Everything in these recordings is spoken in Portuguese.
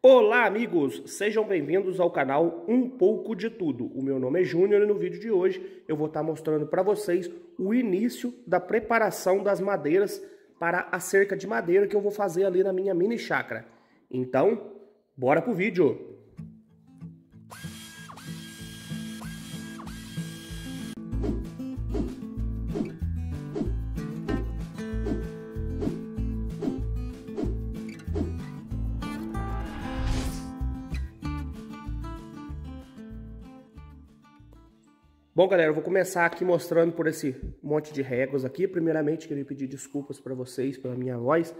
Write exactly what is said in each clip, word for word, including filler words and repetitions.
Olá amigos, sejam bem-vindos ao canal Um Pouco de Tudo. O meu nome é Júnior e no vídeo de hoje eu vou estar mostrando para vocês o início da preparação das madeiras para a cerca de madeira que eu vou fazer ali na minha mini chácara. Então, bora pro vídeo! Bom, galera, eu vou começar aqui mostrando por esse monte de réguas aqui. Primeiramente, queria pedir desculpas para vocês pela minha voz,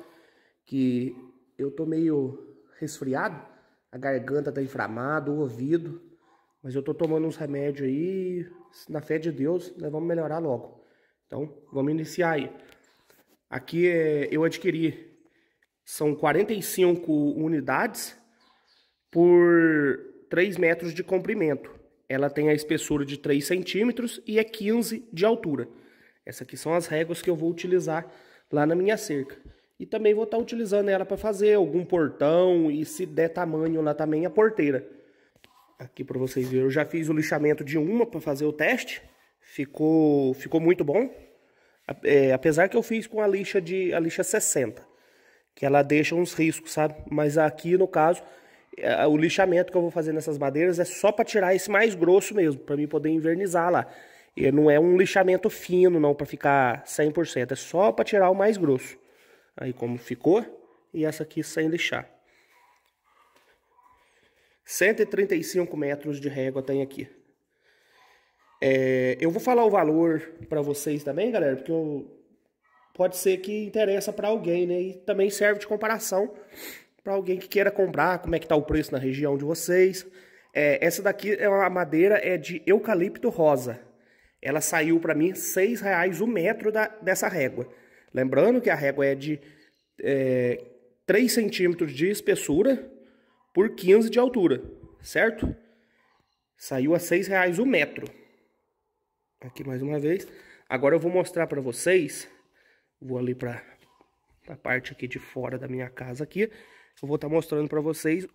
que eu tô meio resfriado, a garganta tá inflamada, o ouvido, mas eu tô tomando uns remédios aí, na fé de Deus, nós vamos melhorar logo. Então, vamos iniciar aí. Aqui é, eu adquiri, são quarenta e cinco unidades por três metros de comprimento. Ela tem a espessura de três centímetros e é quinze de altura. Essas aqui são as réguas que eu vou utilizar lá na minha cerca. E também vou estar utilizando ela para fazer algum portão e, se der tamanho lá também, a porteira. Aqui para vocês verem, eu já fiz o lixamento de uma para fazer o teste. Ficou, ficou muito bom. É, apesar que eu fiz com a lixa, de, a lixa sessenta, que ela deixa uns riscos, sabe? Mas aqui, no caso, o lixamento que eu vou fazer nessas madeiras é só para tirar esse mais grosso mesmo, para mim poder invernizar lá. E não é um lixamento fino não, para ficar cem por cento, é só para tirar o mais grosso. Aí como ficou, e essa aqui sem lixar. cento e trinta e cinco metros de régua tem aqui. É, eu vou falar o valor para vocês também, galera, porque eu, pode ser que interessa para alguém, né? E também serve de comparação para alguém que queira comprar, como é que tá o preço na região de vocês. É, essa daqui é uma madeira, é de eucalipto rosa. Ela saiu para mim seis reais o metro da, dessa régua. Lembrando que a régua é de é, três centímetros de espessura por quinze de altura, certo? Saiu a seis reais o metro. Aqui mais uma vez. Agora eu vou mostrar para vocês. Vou ali para a parte aqui de fora da minha casa aqui. Eu vou estar mostrando para vocês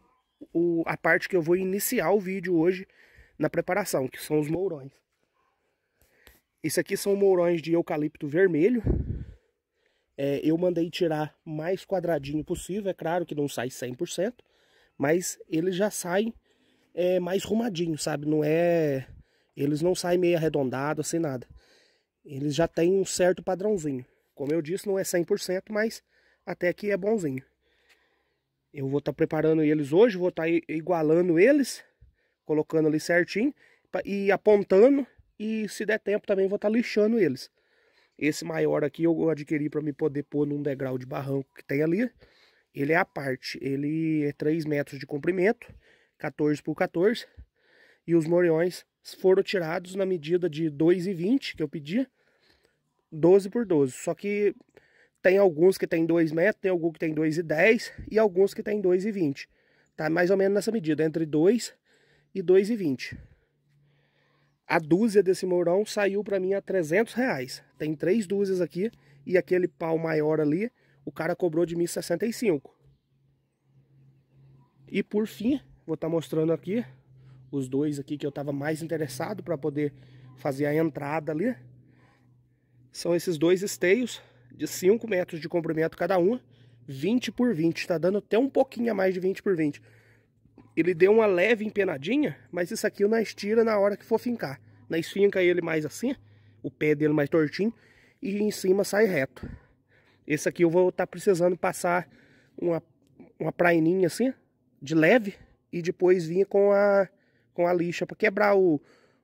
o, a parte que eu vou iniciar o vídeo hoje na preparação, que são os mourões. Isso aqui são mourões de eucalipto vermelho. É, eu mandei tirar mais quadradinho possível, é claro que não sai cem por cento, mas eles já saem é, mais rumadinho, sabe? Não é, eles não saem meio arredondados, assim, nada. Eles já têm um certo padrãozinho. Como eu disse, não é cem por cento, mas até aqui é bonzinho. Eu vou estar preparando eles hoje, vou estar igualando eles, colocando ali certinho e apontando, e se der tempo também vou estar lixando eles. Esse maior aqui eu adquiri para me poder pôr num degrau de barranco que tem ali. Ele é à parte, ele é três metros de comprimento, quatorze por quatorze, e os mourões foram tirados na medida de dois e vinte que eu pedi, doze por doze, só que tem alguns que tem dois metros, tem alguns que tem dois e dez e alguns que tem dois e vinte. Tá mais ou menos nessa medida, entre dois e dois e vinte. A dúzia desse mourão saiu para mim a trezentos reais. Tem três dúzias aqui e aquele pau maior ali, o cara cobrou de mil e sessenta e cinco. E por fim, vou estar mostrando aqui os dois aqui que eu estava mais interessado para poder fazer a entrada ali. São esses dois esteios de cinco metros de comprimento cada uma, vinte por vinte, tá dando até um pouquinho a mais de vinte por vinte. Ele deu uma leve empenadinha, mas isso aqui nós tira na hora que for fincar. Nós finca ele mais assim, o pé dele mais tortinho, e em cima sai reto. Esse aqui eu vou estar tá precisando passar uma, uma praininha assim, de leve, e depois vir com a, com a lixa para quebrar o,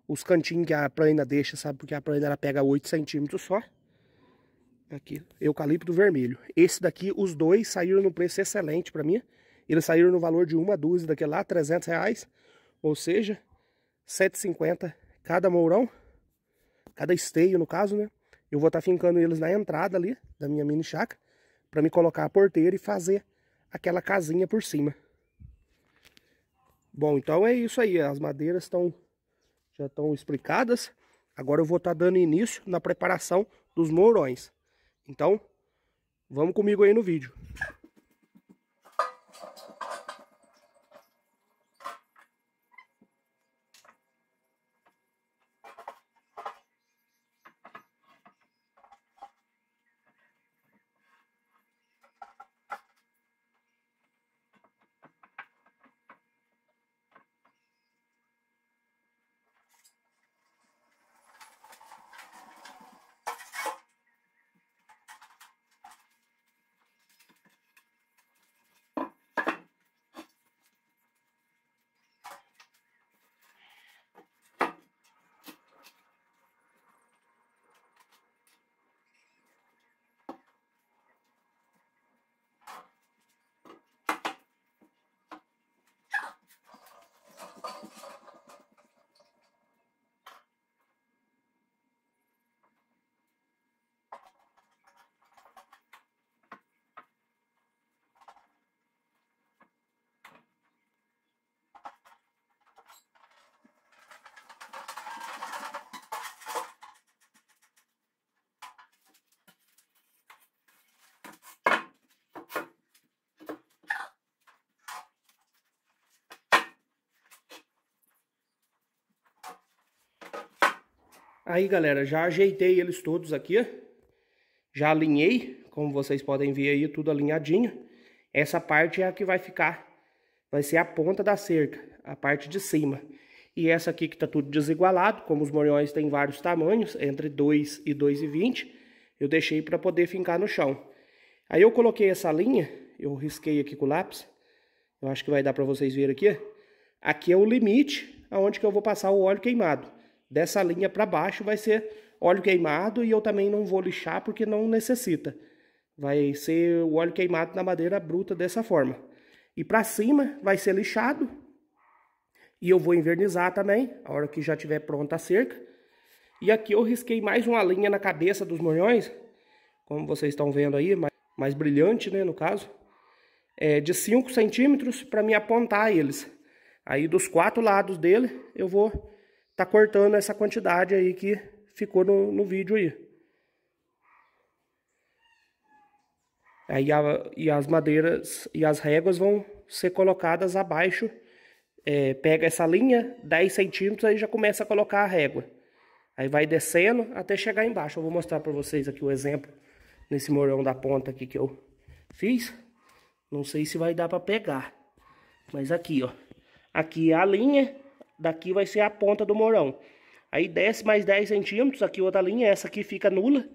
os cantinhos que a praina deixa, sabe? Porque a praina ela pega oito centímetros só. Aqui, eucalipto vermelho. Esse daqui, os dois saíram no preço excelente para mim. Eles saíram no valor de uma dúzia daquele lá, trezentos reais. Ou seja, cento e cinquenta cada mourão. Cada esteio, no caso, né? Eu vou estar tá fincando eles na entrada ali da minha mini chácara, para me colocar a porteira e fazer aquela casinha por cima. Bom, então é isso aí. As madeiras estão já estão explicadas. Agora eu vou estar tá dando início na preparação dos mourões. Então, vamos comigo aí no vídeo. Aí, galera, já ajeitei eles todos aqui, já alinhei, como vocês podem ver aí, tudo alinhadinho. Essa parte é a que vai ficar, vai ser a ponta da cerca, a parte de cima. E essa aqui que tá tudo desigualado, como os morhões tem vários tamanhos, entre dois e dois e vinte, eu deixei para poder fincar no chão. Aí eu coloquei essa linha, eu risquei aqui com o lápis, eu acho que vai dar para vocês verem aqui. Aqui é o limite aonde que eu vou passar o óleo queimado. Dessa linha para baixo vai ser óleo queimado e eu também não vou lixar porque não necessita. Vai ser o óleo queimado na madeira bruta dessa forma. E para cima vai ser lixado. E eu vou envernizar também, a hora que já tiver pronta a cerca. E aqui eu risquei mais uma linha na cabeça dos morhões, como vocês estão vendo aí, mais, mais brilhante, né, no caso. É de cinco centímetros para me apontar eles. Aí dos quatro lados dele eu vou tá cortando essa quantidade aí que ficou no, no vídeo aí. Aí a, e as madeiras e as réguas vão ser colocadas abaixo. É, pega essa linha, dez centímetros, aí já começa a colocar a régua. Aí vai descendo até chegar embaixo. Eu vou mostrar para vocês aqui o exemplo nesse morão da ponta aqui que eu fiz. Não sei se vai dar para pegar, mas aqui, ó. Aqui é a linha, daqui vai ser a ponta do morão. Aí desce mais dez centímetros, aqui outra linha, essa aqui fica nula.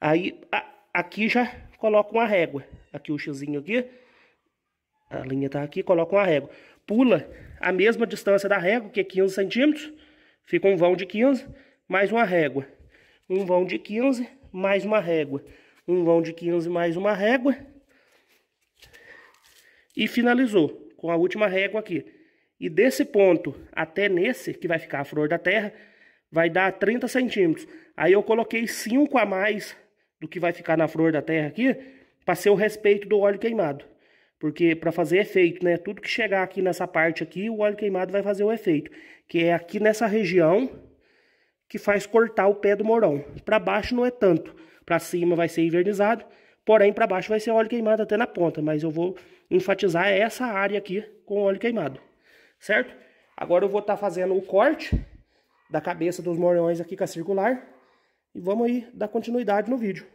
Aí a, aqui já coloca uma régua. Aqui o xizinho aqui, a linha tá aqui, coloca uma régua. Pula a mesma distância da régua, que é quinze centímetros. Fica um vão de quinze, mais uma régua. Um vão de quinze, mais uma régua. Um vão de quinze, mais uma régua. E finalizou com a última régua aqui. E desse ponto até nesse, que vai ficar a flor da terra, vai dar trinta centímetros. Aí eu coloquei cinco a mais do que vai ficar na flor da terra aqui, para ser o respeito do óleo queimado. Porque para fazer efeito, né? Tudo que chegar aqui nessa parte aqui, o óleo queimado vai fazer o efeito. Que é aqui nessa região que faz cortar o pé do morão. Para baixo não é tanto. Para cima vai ser envernizado. Porém, para baixo vai ser óleo queimado até na ponta. Mas eu vou enfatizar essa área aqui com óleo queimado. Certo? Agora eu vou estar tá fazendo o corte da cabeça dos morões aqui com a circular. E vamos aí dar continuidade no vídeo.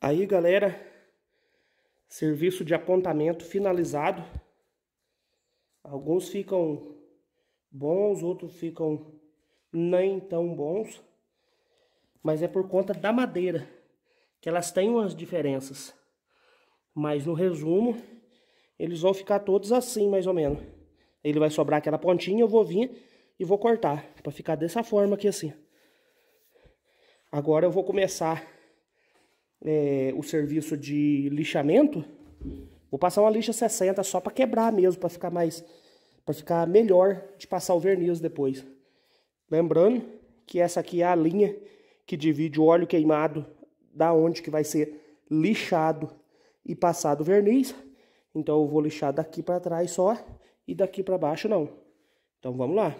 Aí, galera, serviço de apontamento finalizado. Alguns ficam bons, outros ficam nem tão bons. Mas é por conta da madeira, que elas têm umas diferenças. Mas no resumo, eles vão ficar todos assim, mais ou menos. Ele vai sobrar aquela pontinha, eu vou vir e vou cortar, para ficar dessa forma aqui assim. Agora eu vou começar é, o serviço de lixamento, vou passar uma lixa sessenta só para quebrar mesmo, para ficar mais, para ficar melhor de passar o verniz depois. Lembrando que essa aqui é a linha que divide o óleo queimado da onde que vai ser lixado e passado o verniz. Então eu vou lixar daqui para trás só e daqui para baixo não. Então vamos lá.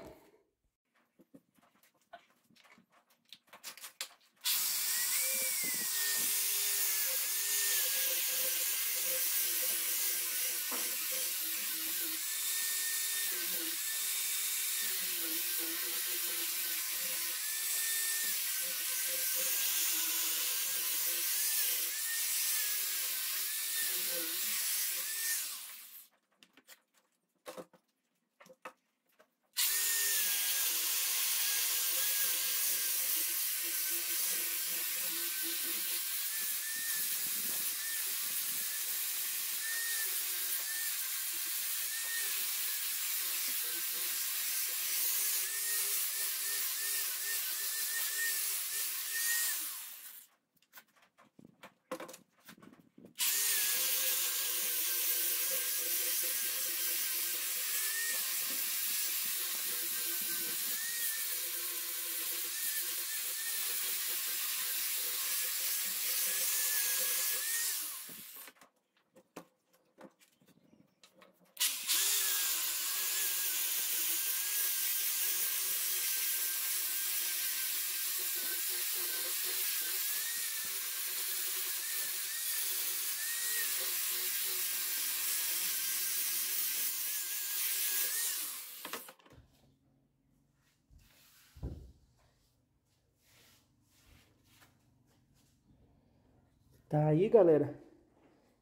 Tá aí, galera.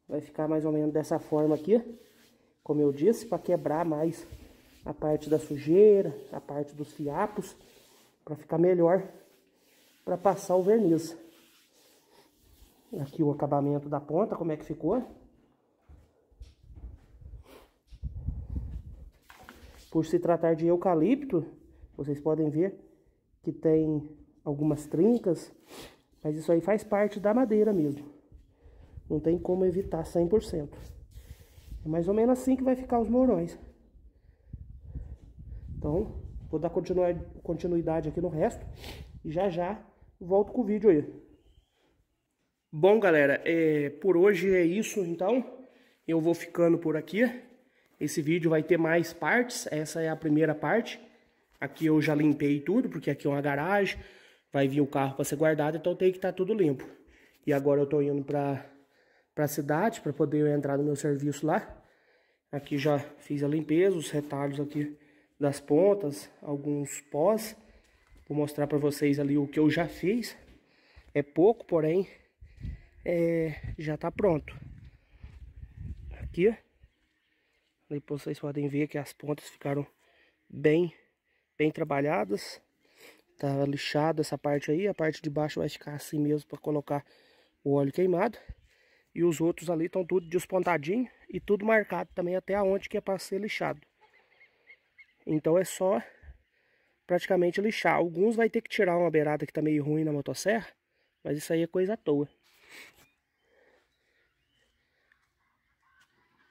Vai ficar mais ou menos dessa forma aqui, como eu disse, para quebrar mais a parte da sujeira, a parte dos fiapos, para ficar melhor para passar o verniz. Aqui o acabamento da ponta, como é que ficou? Por se tratar de eucalipto, vocês podem ver que tem algumas trincas, mas isso aí faz parte da madeira mesmo. Não tem como evitar cem por cento. É mais ou menos assim que vai ficar os mourões. Então, vou dar continuidade aqui no resto. E já já volto com o vídeo aí. Bom, galera, é, por hoje é isso. Então, eu vou ficando por aqui. Esse vídeo vai ter mais partes. Essa é a primeira parte. Aqui eu já limpei tudo, porque aqui é uma garagem. Vai vir o carro para ser guardado, então tem que estar tudo limpo. E agora eu tô indo para a cidade para poder entrar no meu serviço lá. Aqui já fiz a limpeza, os retalhos aqui das pontas, alguns pós. Vou mostrar para vocês ali o que eu já fiz. É pouco, porém, é, já tá pronto. Aqui, depois vocês podem ver que as pontas ficaram bem, bem trabalhadas. Tá lixado essa parte aí, a parte de baixo vai ficar assim mesmo para colocar o óleo queimado. E os outros ali estão tudo despontadinho e tudo marcado também até aonde que é para ser lixado. Então é só praticamente lixar. Alguns vai ter que tirar uma beirada que tá meio ruim na motosserra, mas isso aí é coisa à toa.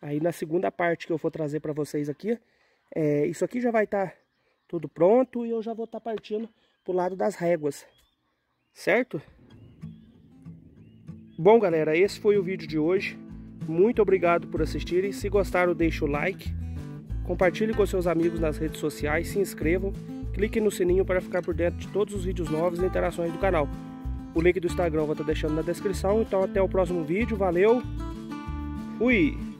Aí na segunda parte que eu vou trazer para vocês aqui, é, isso aqui já vai estar tá tudo pronto e eu já vou estar tá partindo pro lado das réguas, certo? Bom, galera, esse foi o vídeo de hoje. Muito obrigado por assistirem. Se gostaram, deixe o like, compartilhe com seus amigos nas redes sociais, se inscrevam, clique no sininho para ficar por dentro de todos os vídeos novos e interações do canal. O link do Instagram eu vou estar deixando na descrição. Então até o próximo vídeo, valeu, fui!